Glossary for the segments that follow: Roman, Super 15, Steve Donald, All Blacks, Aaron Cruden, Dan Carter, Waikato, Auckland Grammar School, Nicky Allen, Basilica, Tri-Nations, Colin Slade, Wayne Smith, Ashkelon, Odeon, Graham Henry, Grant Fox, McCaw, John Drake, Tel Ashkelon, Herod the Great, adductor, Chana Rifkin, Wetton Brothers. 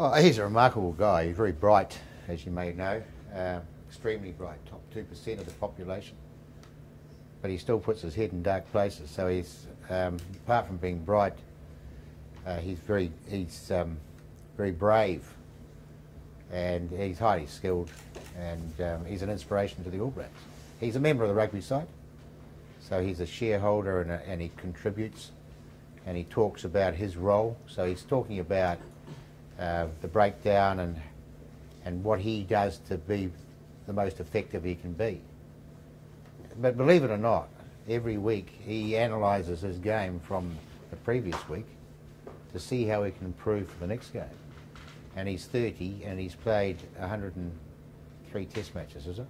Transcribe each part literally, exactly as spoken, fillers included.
Oh, he's a remarkable guy. He's very bright, as you may know. Um, extremely bright, top two percent of the population. But he still puts his head in dark places. So he's, um, apart from being bright, uh, he's very, he's um, very brave, and he's highly skilled, and um, he's an inspiration to the All Blacks. He's a member of the rugby side, so he's a shareholder, and, a, and he contributes, and he talks about his role. So he's talking about uh, the breakdown and and what he does to be the most effective he can be. But believe it or not, every week he analyses his game from the previous week to see how he can improve for the next game. And he's thirty, and he's played one hundred and three test matches, is it?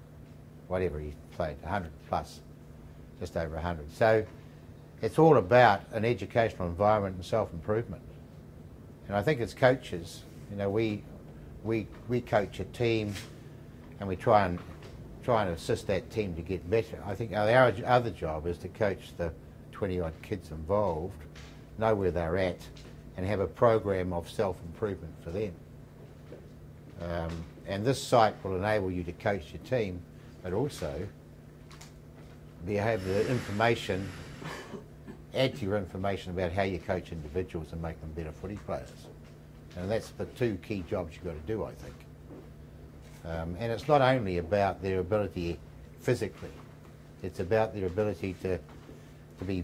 Whatever he's played, one hundred plus, just over one hundred. So it's all about an educational environment and self-improvement. And I think as coaches, you know, we, we, we coach a team, and we try and trying to assist that team to get better. I think our other job is to coach the twenty odd kids involved, know where they're at, and have a program of self-improvement for them. Um, and this site will enable you to coach your team, but also be able to information, add to your information about how you coach individuals and make them better footy players. And that's the two key jobs you've got to do, I think. Um, and it's not only about their ability physically, it's about their ability to, to be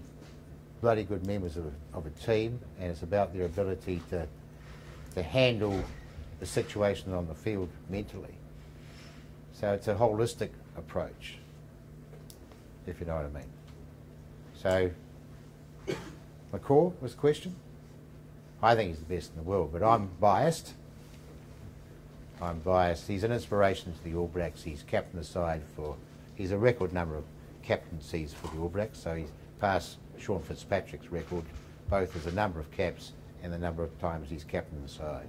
bloody good members of a, of a team, and it's about their ability to, to handle the situation on the field mentally. So it's a holistic approach, if you know what I mean. So, McCaw was the question. I think he's the best in the world, but I'm biased. I'm biased. He's an inspiration to the All Blacks. He's captained the side for, he's a record number of captaincies for the All Blacks, so he's passed Sean Fitzpatrick's record, both as the number of caps and the number of times he's captained the side.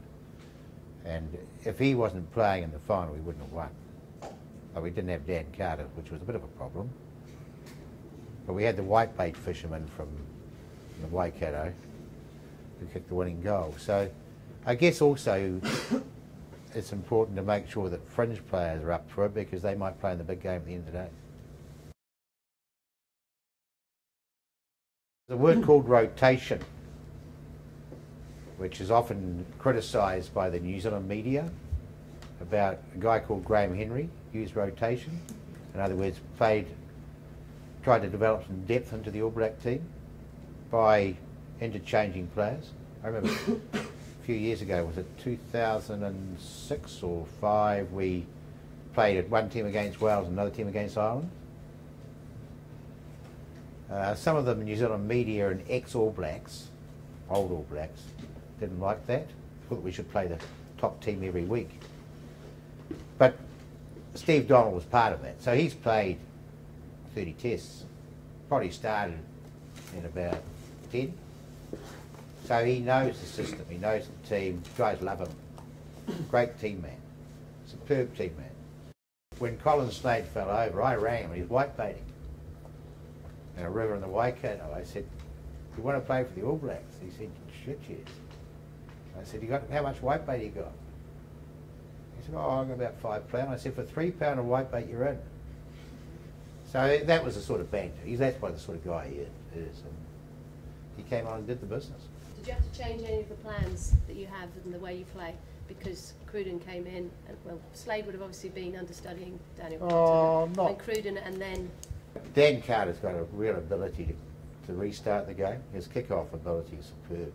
And if he wasn't playing in the final, we wouldn't have won. But we didn't have Dan Carter, which was a bit of a problem. But we had the whitebait fisherman from the Waikato who kicked the winning goal. So I guess also, it's important to make sure that fringe players are up for it, because they might play in the big game at the end of the day. There's a word called rotation, which is often criticised by the New Zealand media about a guy called Graham Henry, used rotation. In other words, played, tried to develop some depth into the All Black team by interchanging players. I remember a few years ago, was it two thousand six or five, we played at one team against Wales and another team against Ireland. Uh, some of the New Zealand media and ex-All Blacks, old All Blacks, didn't like that, thought we should play the top team every week. But Steve Donald was part of that, so he's played thirty tests, probably started in about ten. So he knows the system, he knows the team, the guys love him. Great team man, superb team man. When Colin Slade fell over, I rang him and he was whitebaiting in a river in the Waikato. I said, "You want to play for the All Blacks?" He said, "Shit, yes." I said, "You got how much whitebait you got?" He said, "Oh, I've got about five pound." I said, "For three pound of whitebait, you're in." So that was the sort of banter. That's why the sort of guy he is. And he came on and did the business. Did you have to change any of the plans that you have and the way you play because Cruden came in? And, well, Slade would have obviously been understudying Daniel oh, Carter. Not. And Cruden, and then Dan Carter's got a real ability to, to restart the game. His kick-off ability is superb,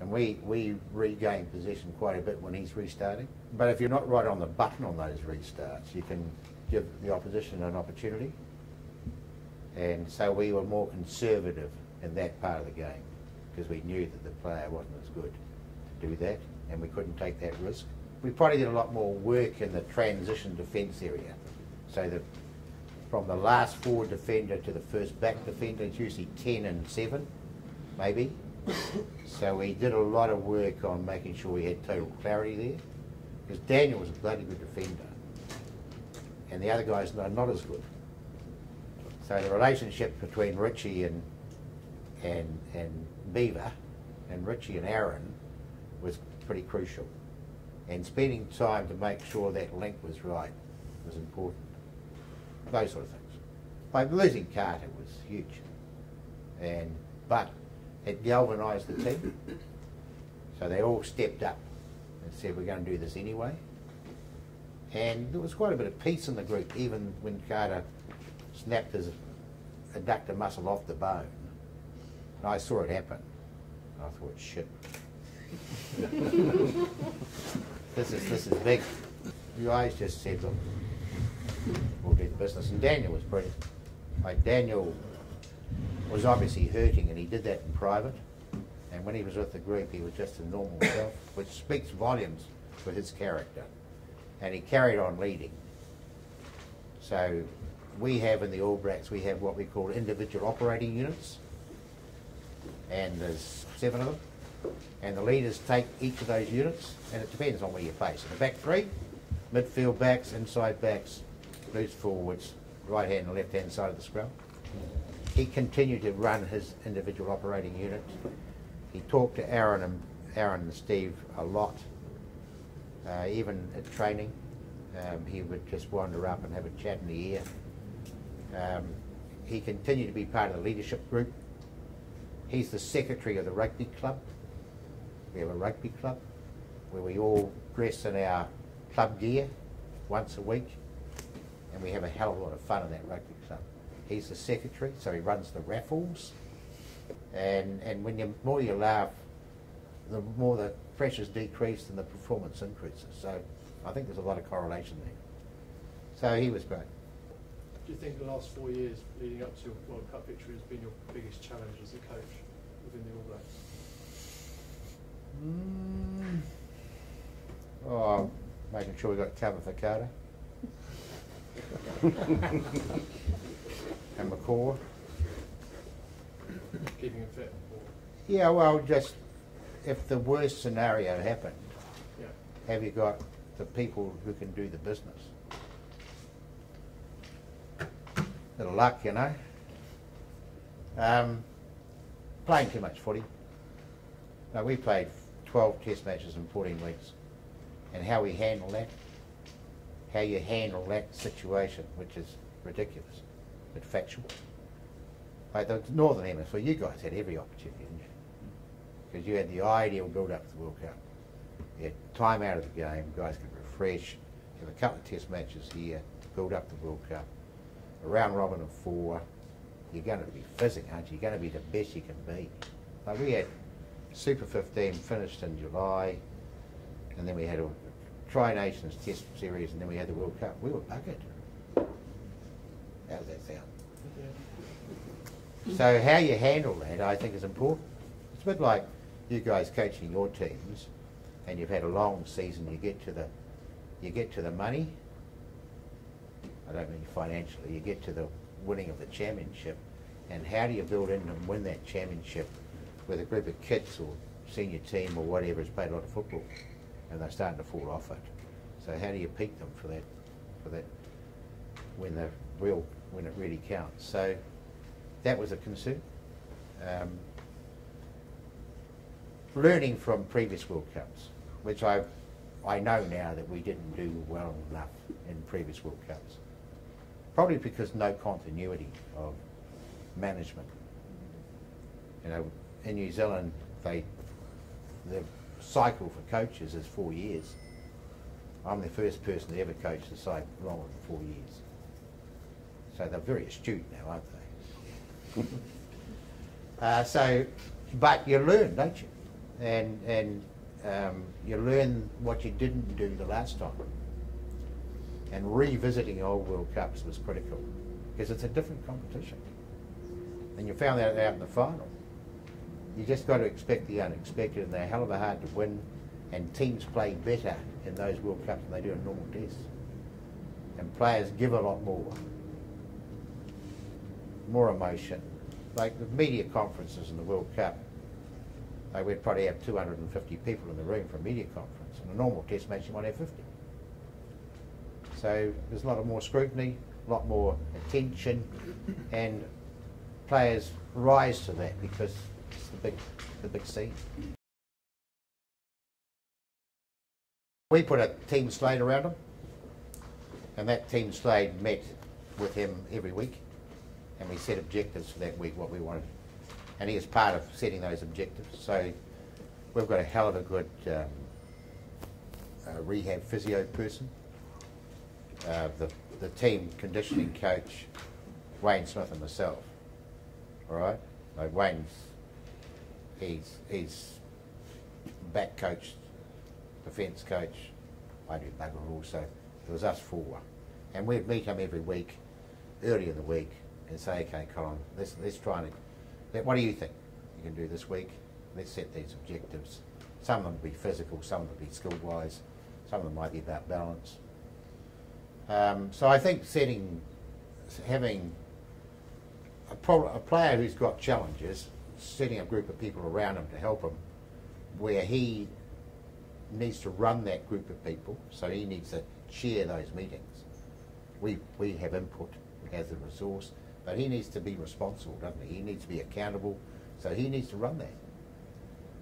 and we we regain possession quite a bit when he's restarting. But if you're not right on the button on those restarts, you can give the opposition an opportunity. And so we were more conservative in that part of the game, because we knew that the player wasn't as good to do that, and we couldn't take that risk. We probably did a lot more work in the transition defence area, so that from the last forward defender to the first back defender, it's usually ten and seven, maybe. So we did a lot of work on making sure we had total clarity there, because Daniel was a bloody good defender, and the other guys are not as good. So the relationship between Richie and and and Beaver and Richie and Aaron was pretty crucial. and spending time to make sure that link was right was important. Those sort of things. Like losing Carter was huge, and but it galvanised the team. So they all stepped up and said, we're going to do this anyway. And there was quite a bit of peace in the group, even when Carter snapped his adductor muscle off the bone. And I saw it happen. And I thought, shit. this is this is big. You guys just said, look, we'll do the business. And Daniel was brilliant. Like, Daniel was obviously hurting, and he did that in private. And when he was with the group, he was just a normal self, which speaks volumes for his character. And he carried on leading. So we have in the All Blacks, we have what we call individual operating units. And there's seven of them. And the leaders take each of those units, and it depends on where you face. The back three, midfield backs, inside backs, loose forwards, right hand and left hand side of the scrum. He continued to run his individual operating unit. He talked to Aaron and, Aaron and Steve a lot. Uh, even at training, um, he would just wander up and have a chat in the air. Um, he continued to be part of the leadership group. He's the secretary of the rugby club. We have a rugby club where we all dress in our club gear once a week, and we have a hell of a lot of fun in that rugby club. He's the secretary, so he runs the raffles. And, and when you, the more you laugh, the more the pressures decrease and the performance increases. So I think there's a lot of correlation there. So he was great. Do you think the last four years leading up to your World Cup victory has been your biggest challenge as a coach within the All Blacks? Mm. Oh, making sure we got cover for Carter. And McCaw. Keeping him fit? Or? Yeah, well, just if the worst scenario happened, yeah. Have you got the people who can do the business? Little luck, you know. Um, playing too much footy. No, we played twelve test matches in fourteen weeks. And how we handle that, how you handle that situation, which is ridiculous, but factual. Like the Northern Hemisphere, you guys had every opportunity, didn't you? Because you had the ideal build-up to the World Cup. You had time out of the game, guys could refresh, have a couple of test matches here, build up the World Cup. A round robin of four, you're going to be fizzing, aren't you? You're going to be the best you can be. Like we had Super fifteen finished in July, and then we had a Tri-Nations test series, and then we had the World Cup. We were buggered. How does that sound? Yeah. So how you handle that, I think, is important. It's a bit like you guys coaching your teams, and you've had a long season. You get to the, you get to the money. I don't mean financially. You get to the winning of the championship, and how do you build in and win that championship with a group of kids or senior team or whatever has played a lot of football, and they're starting to fall off it. So how do you peak them for that, for that, when the real, when it really counts? So that was a concern. Um, Learning from previous World Cups, which I've, I know now that we didn't do well enough in previous World Cups. Probably because no continuity of management. You know, in New Zealand, they, the cycle for coaches is four years. I'm the first person to ever coach the side longer than four years. So they're very astute now, aren't they? uh, so, but you learn, don't you? and and um, you learn what you didn't do the last time, and revisiting old World Cups was critical because it's a different competition, and you found that out in the final. You just got to expect the unexpected, and they're a hell of a hard to win, and teams play better in those World Cups than they do in normal tests, and players give a lot more more emotion. Like the media conferences in the World Cup, we'd probably have two hundred and fifty people in the room for a media conference. In a normal test match, you might have fifty. So there's a lot of more scrutiny, a lot more attention, and players rise to that because it's the big, the big scene. We put a team slate around him, and that team slate met with him every week, and we set objectives for that week, what we wanted. And he is part of setting those objectives. So we've got a hell of a good um, uh, rehab physio person. Uh, the, the team conditioning coach, Wayne Smith, and myself. All right? Like Wayne's, he's, he's back coach, defence coach. I do bugger all, so it was us four. And we'd meet him every week, early in the week, and say, okay, Colin, let's, let's try and... What do you think you can do this week? Let's set these objectives. Some of them will be physical, some of them will be skill-wise, some of them might be about balance. Um, so I think setting, having a, pro a player who's got challenges, setting a group of people around him to help him, where he needs to run that group of people, so he needs to chair those meetings. We, we have input as a resource, but he needs to be responsible, doesn't he? He needs to be accountable, so he needs to run that.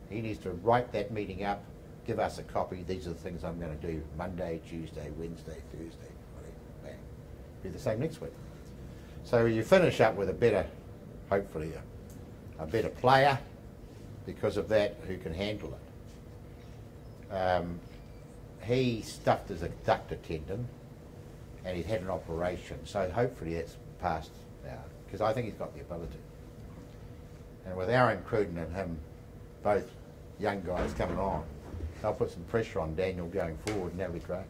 He needs to write that meeting up, give us a copy, these are the things I'm going to do Monday, Tuesday, Wednesday, Thursday, bang. Do the same next week. So you finish up with a better, hopefully a, a better player because of that, who can handle it. Um, he stuffed his adductor tendon and he's had an operation, so hopefully that's passed now, because I think he's got the ability. And with Aaron Cruden and him, both young guys coming on, they'll put some pressure on Daniel going forward, and that'll be great.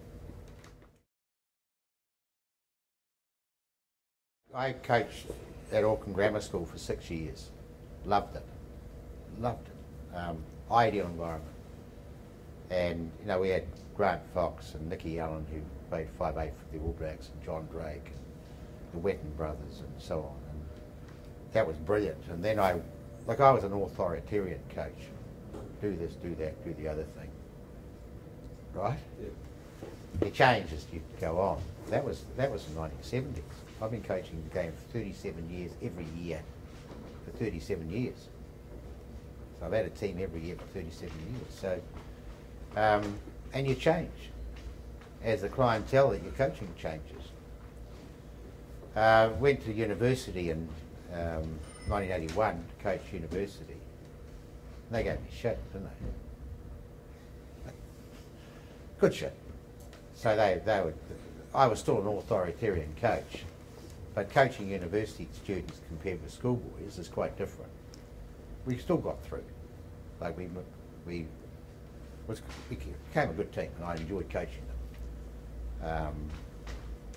I coached at Auckland Grammar School for six years. Loved it. Loved it. Um, ideal environment. And, you know, we had Grant Fox and Nicky Allen, who played five eight for the All Blacks, and John Drake, and the Wetton Brothers, and so on. And that was brilliant. And then I, like, I was an authoritarian coach. Do this, do that, do the other thing. Right? Yeah. It changes, you go on. That was, that was the nineteen seventies. I've been coaching the game for thirty-seven years, every year, for thirty-seven years. So I've had a team every year for thirty-seven years. So, um, and you change as the clientele that you're coaching changes. Uh, went to university in um, nineteen eighty-one to coach university. They gave me shit, didn't they? Good shit. So they, they would, I was still an authoritarian coach, but coaching university students compared with schoolboys is quite different. We still got through. Like we, we, was, we became a good team, and I enjoyed coaching them. Um,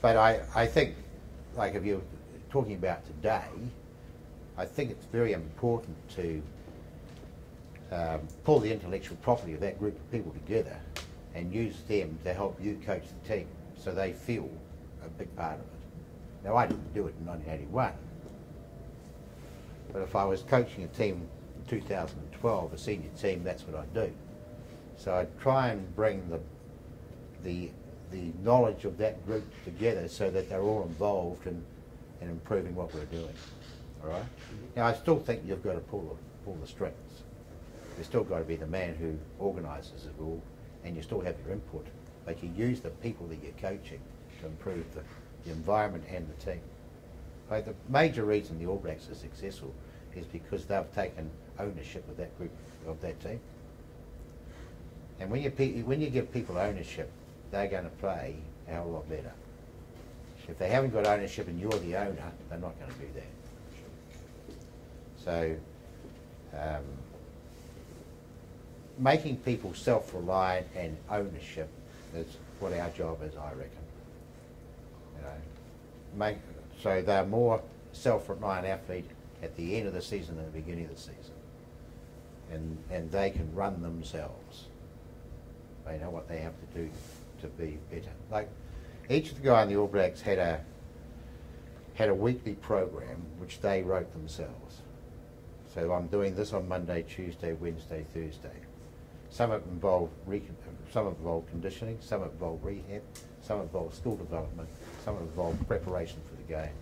but I, I think, like if you're talking about today, I think it's very important to Um, pull the intellectual property of that group of people together and use them to help you coach the team so they feel a big part of it. Now, I didn't do it in nineteen eighty-one, but if I was coaching a team in two thousand twelve, a senior team, that's what I'd do. So I'd try and bring the, the, the knowledge of that group together so that they're all involved in, in improving what we're doing. All right? Now, I still think you've got to pull, pull the strings. You've still got to be the man who organises it all, and you still have your input. But you use the people that you're coaching to improve the, the environment and the team. Like the major reason the All Blacks are successful is because they've taken ownership of that group, of that team. And when you, when you give people ownership, they're going to play a hell of a lot better. If they haven't got ownership and you're the owner, they're not going to do that. So... Um, making people self-reliant and ownership is what our job is, I reckon. You know, make, so they're more self-reliant athlete at the end of the season than the beginning of the season. And, and they can run themselves. They know what they have to do to be better. Like, each of the guys in the All Blacks had a, had a weekly program which they wrote themselves. So I'm doing this on Monday, Tuesday, Wednesday, Thursday. Some of it involved some involved conditioning, some involved rehab, some involved school development, some involved preparation for the game.